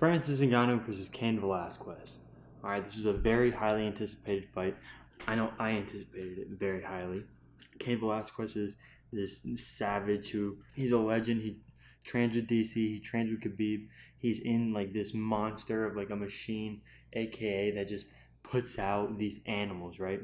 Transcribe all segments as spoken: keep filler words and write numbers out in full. Francis Ngannou versus Cain Velasquez. All right, this was a very highly anticipated fight. I know I anticipated it very highly. Cain Velasquez is this savage who, he's a legend. He trains with D C, he trains with Khabib. He's in like this monster of like a machine, A K A that just puts out these animals, right?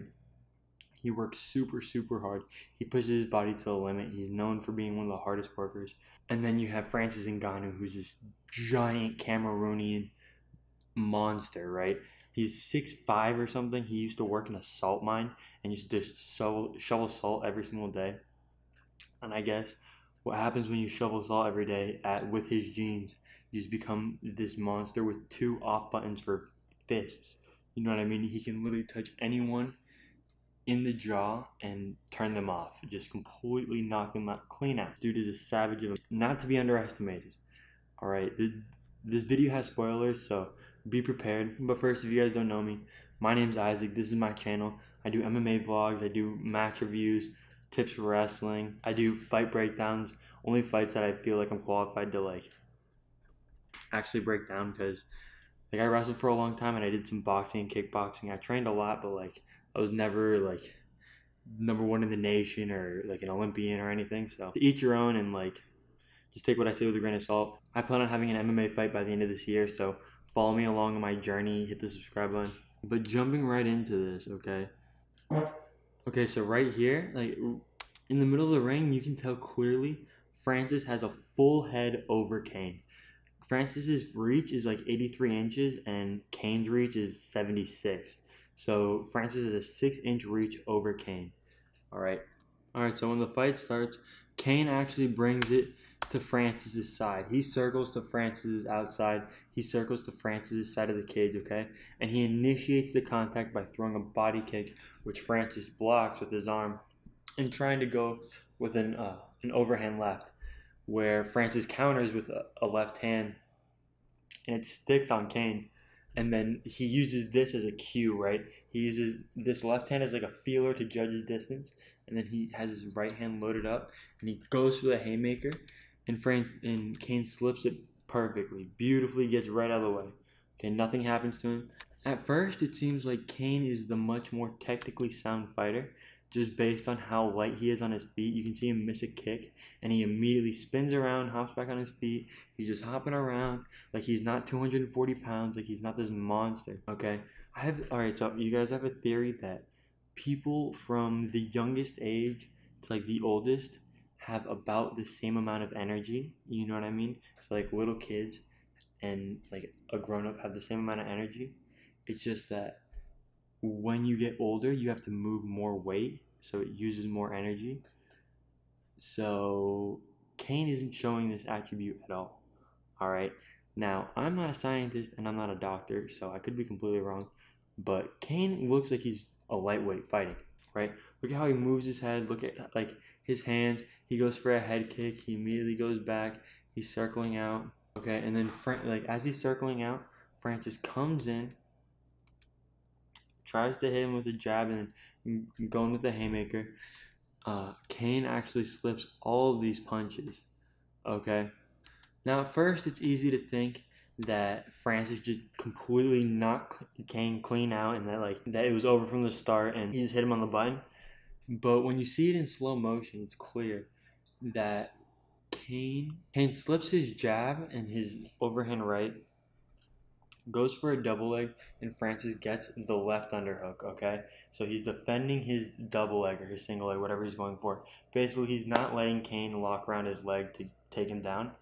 He works super, super hard. He pushes his body to the limit. He's known for being one of the hardest workers. And then you have Francis Ngannou, who's this giant Cameroonian monster, right? He's six five or something. He used to work in a salt mine and used to shovel, shovel salt every single day. And I guess what happens when you shovel salt every day at with his genes, you just become this monster with two off buttons for fists. You know what I mean? He can literally touch anyone in the jaw and turn them off. Just completely knock them out, clean out. Dude is a savage, of not to be underestimated. All right, this, this video has spoilers, so be prepared. But first, if you guys don't know me, my name's Isaac. This is my channel. I do M M A vlogs. I do match reviews, tips for wrestling. I do fight breakdowns, only fights that I feel like I'm qualified to like actually break down, because like I wrestled for a long time and I did some boxing and kickboxing. I trained a lot, but like I was never like number one in the nation or like an Olympian or anything. So to each your own, and like just take what I say with a grain of salt. I plan on having an M M A fight by the end of this year, so follow me along on my journey. Hit the subscribe button. But jumping right into this, okay? Okay, so right here, like in the middle of the ring, you can tell clearly Francis has a full head over Cain. Francis's reach is like eighty-three inches and Cain's reach is seventy-six. So Francis is a six inch reach over Cain. All right. All right. So when the fight starts, Cain actually brings it to Francis's side. He circles to Francis's outside. He circles to Francis's side of the cage. Okay. And he initiates the contact by throwing a body kick, which Francis blocks with his arm, and trying to go with an, uh, an overhand left, where Francis counters with a, a left hand and it sticks on Cain. And then he uses this as a cue, right? He uses this left hand as like a feeler to judge his distance. And then he has his right hand loaded up and he goes for the haymaker. And Frank, and Cain slips it perfectly. Beautifully gets right out of the way. Okay, nothing happens to him. At first, it seems like Cain is the much more technically sound fighter, just based on how light he is on his feet. You can see him miss a kick, and he immediately spins around, hops back on his feet. He's just hopping around like he's not two hundred forty pounds, like he's not this monster, okay? I have, all right, so you guys have a theory that people from the youngest age to, like, the oldest have about the same amount of energy, you know what I mean? So, like, little kids and, like, a grown-up have the same amount of energy. It's just that when you get older, you have to move more weight, so it uses more energy. So Cain isn't showing this attribute at all. All right, now I'm not a scientist and I'm not a doctor, so I could be completely wrong, but Cain looks like he's a lightweight fighting, right? Look at how he moves his head. Look at like his hands. He goes for a head kick. He immediately goes back. He's circling out. Okay, and then like as he's circling out, Francis comes in, tries to hit him with a jab and going with the haymaker. Uh, Cain actually slips all of these punches. Okay. Now, at first, it's easy to think that Francis just completely knocked Cain clean out and that like that it was over from the start and he just hit him on the button. But when you see it in slow motion, it's clear that Cain, Cain slips his jab and his overhand right, goes for a double leg, and Francis gets the left underhook, okay? So he's defending his double leg or his single leg, whatever he's going for. Basically, he's not letting Cain lock around his leg to take him down.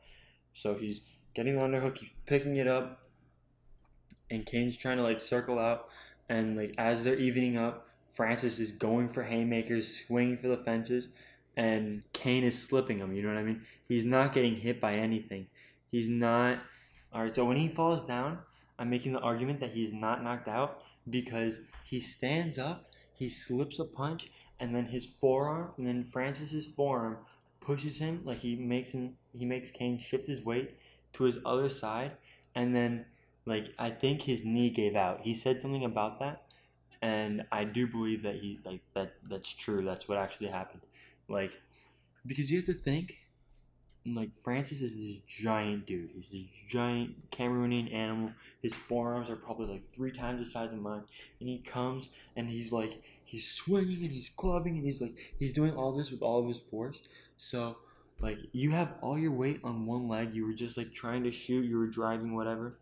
So he's getting the underhook, he's picking it up, and Cain's trying to, like, circle out. And, like, as they're evening up, Francis is going for haymakers, swinging for the fences, and Cain is slipping him, you know what I mean? He's not getting hit by anything. He's not... All right, so when he falls down, I'm making the argument that he's not knocked out because he stands up, he slips a punch, and then his forearm, and then Francis's forearm pushes him, like he makes him, he makes Cain shift his weight to his other side, and then, like, I think his knee gave out. He said something about that, and I do believe that he, like, that that's true. That's what actually happened. Like, because you have to think like, Francis is this giant dude. He's this giant Cameroonian animal. His forearms are probably, like, three times the size of mine. And he comes, and he's, like, he's swinging, and he's clubbing, and he's, like, he's doing all this with all of his force. So, like, you have all your weight on one leg. You were just, like, trying to shoot. You were driving, whatever.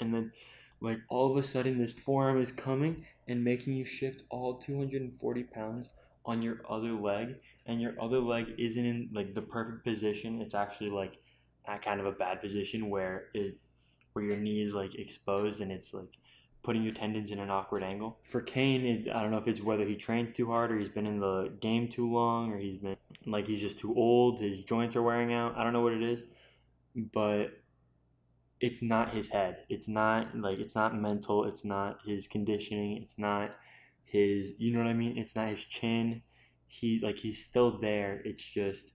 And then, like, all of a sudden, this forearm is coming and making you shift all two hundred forty pounds on your other leg. And your other leg isn't in, like, the perfect position. It's actually, like, a kind of a bad position where it, where your knee is, like, exposed and it's, like, putting your tendons in an awkward angle. For Cain, it, I don't know if it's whether he trains too hard or he's been in the game too long or he's been, like, he's just too old. His joints are wearing out. I don't know what it is, but it's not his head. It's not, like, it's not mental. It's not his conditioning. It's not his, you know what I mean? It's not his chin. He, like, he's still there. It's just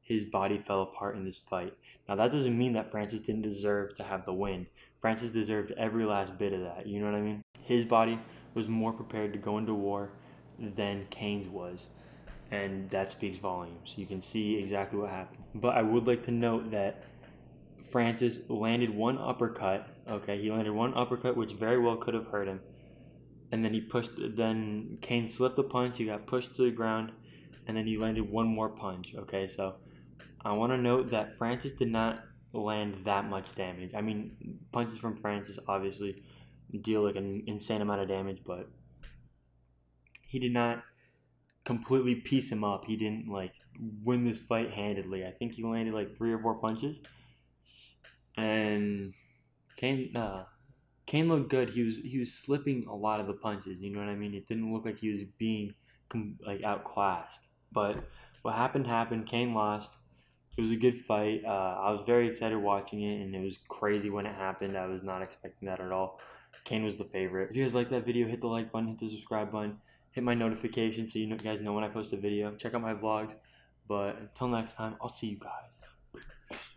his body fell apart in this fight. Now, that doesn't mean that Francis didn't deserve to have the win. Francis deserved every last bit of that. You know what I mean? His body was more prepared to go into war than Cain's was. And that speaks volumes. You can see exactly what happened. But I would like to note that Francis landed one uppercut. Okay, he landed one uppercut, which very well could have hurt him. And then he pushed, then Cain slipped the punch, he got pushed to the ground, and then he landed one more punch, okay? So I want to note that Francis did not land that much damage. I mean, punches from Francis obviously deal, like, an insane amount of damage, but he did not completely piece him up. He didn't, like, win this fight handedly. I think he landed, like, three or four punches. And Cain, uh... Cain looked good. He was he was slipping a lot of the punches. You know what I mean? It didn't look like he was being like outclassed. But what happened happened. Cain lost. It was a good fight. Uh, I was very excited watching it, and it was crazy when it happened. I was not expecting that at all. Cain was the favorite. If you guys like that video, hit the like button, hit the subscribe button, hit my notification so you know, guys know when I post a video. Check out my vlogs. But until next time, I'll see you guys.